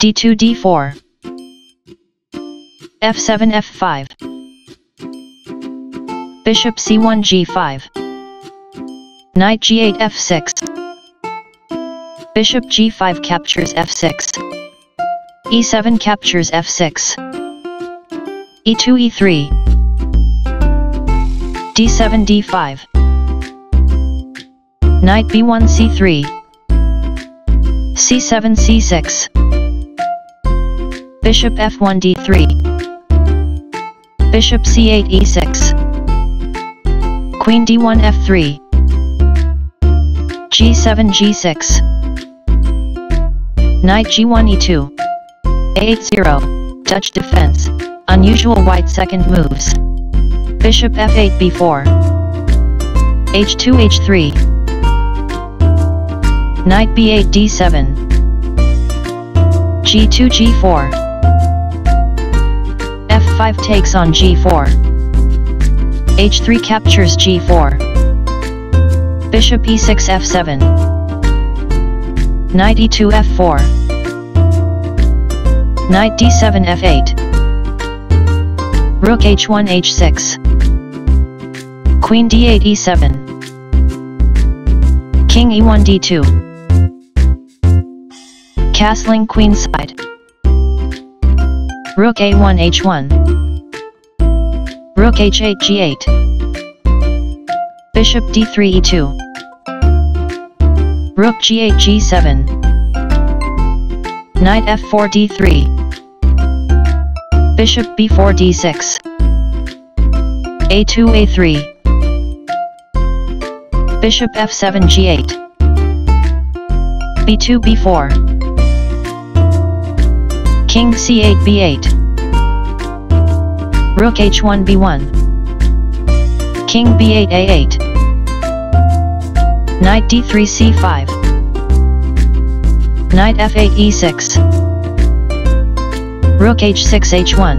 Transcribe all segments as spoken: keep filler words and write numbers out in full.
d two d four, f seven f five, bishop c one g five, knight g eight f six, bishop g five captures f six, e seven captures f six, e two e three, d seven d five, knight b one c three, c seven c six, bishop f one d three, bishop c eight e six, queen d one f three, g seven g six, knight g one e two. a eight zero, Dutch defense, unusual white second moves. Bishop f eight b four, h two h three, knight b eight d seven, g two g four, f five takes on g four, h three captures g four, bishop e six f seven, knight e two f four, knight d seven f eight, rook h one h six, queen d eight e seven, king e one d two, castling queenside, rook a one h one, rook h eight g eight, bishop d three e two, rook g eight g seven, knight f four d three, bishop b four d six, a two a three, bishop f seven g eight, b two b four, king c eight b eight, rook h one b one, king b eight a eight, knight d three c five, knight f eight e six, rook h six h one,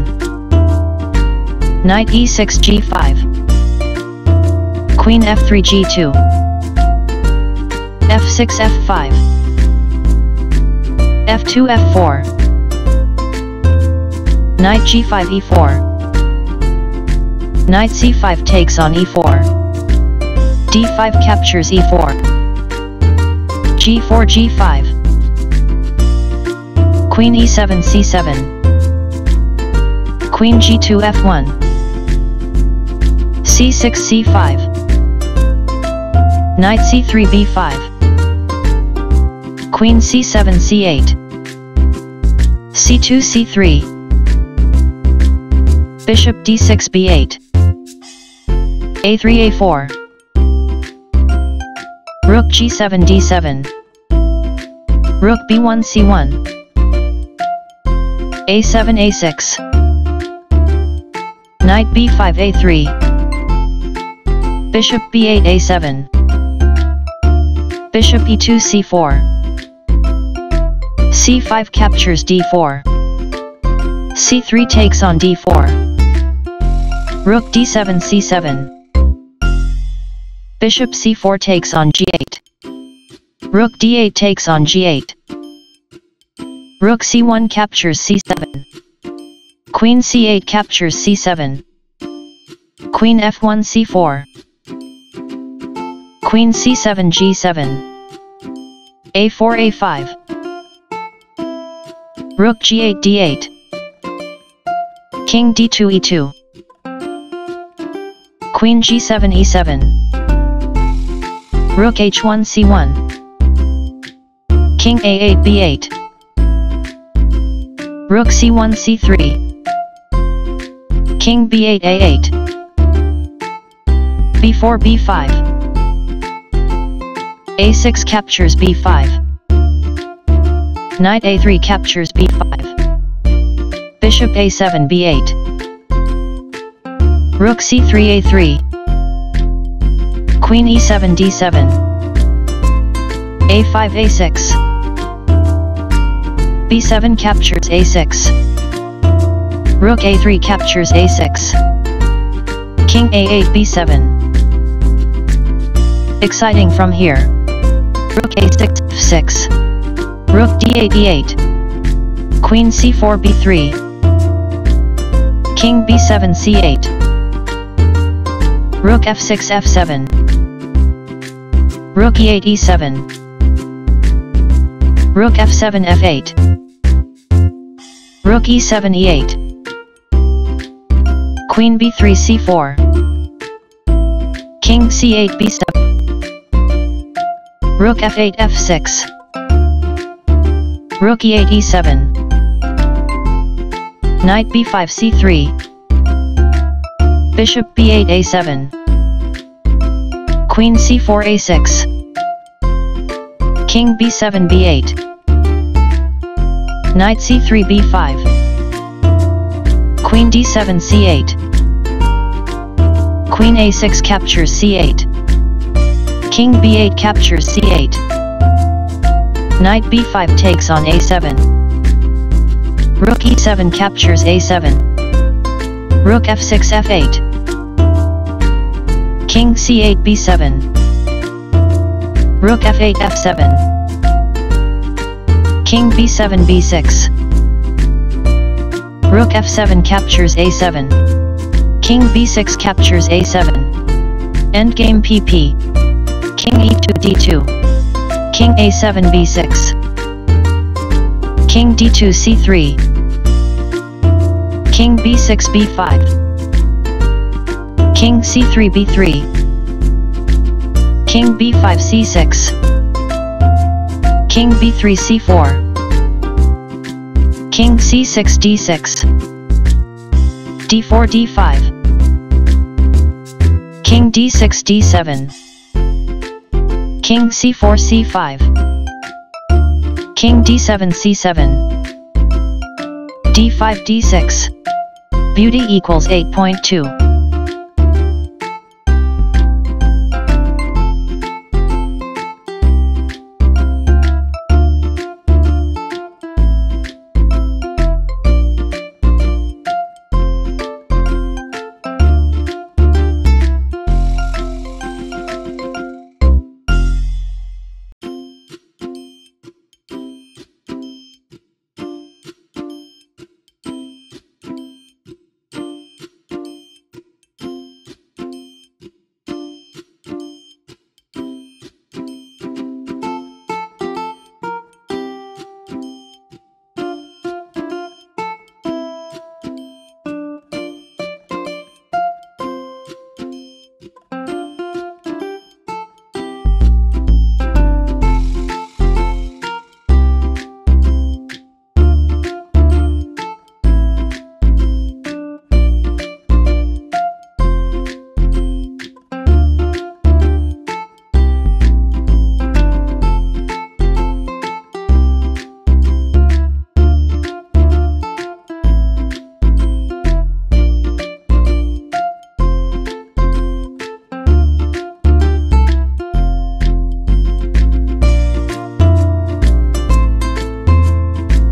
knight e six g five, queen f three g two, f six f five, f two f four, knight g five e four, knight c five takes on e four, d five captures e four, g four g five, queen e seven c seven, queen g two f one, c six c five, knight c three b five, queen c seven c eight, c two c three, bishop d six b eight, a three a four, rook g seven d seven, rook b one c one, a seven a six, knight b five a three, bishop b eight a seven, bishop e two c four, c five captures d four, c three takes on d four, rook d seven c seven, bishop c four takes on g eight, rook d eight takes on g eight, rook c one captures c seven, queen c eight captures c seven, queen f one c four, queen c seven g seven, a four a five, rook g eight d eight, king d two e two, queen g seven e seven, rook h one c one, king a eight b eight, rook c one c three, king b eight a eight, b four b five, a six captures b five, knight a three captures b five, bishop a seven b eight, rook c three a three, queen e seven d seven, a five a six, b seven captures a six, rook a three captures a six, king a eight b seven. Exciting from here. Rook a six f six, rook d eight e eight, Queen c four b three, King b seven c eight, Rook f six f seven, Rook e eight e seven, Rook f seven f eight, Rook e seven e eight, Queen b three c four, King c eight b seven, Rook f eight f six, Rook e eight e seven, Knight b five c three, Bishop b eight a seven, Queen c four a six, King b seven b eight, Knight c three b five, Queen d seven c eight, Queen a six captures c eight, King b eight captures c eight, Knight b five takes on a seven, Rook e seven captures a seven, Rook f six f eight, King c eight b seven, Rook f eight f seven, King b seven b six, Rook f seven captures a seven, King b six captures a seven, endgame pp. King e two d two, King a seven b six, King d two c three, King b six b five, King c three b three, King b five c six, King b three c four, King c six d six, d four d five, King d six d seven, King c four c five, King d seven c seven, d five d six. Beauty equals eight point two.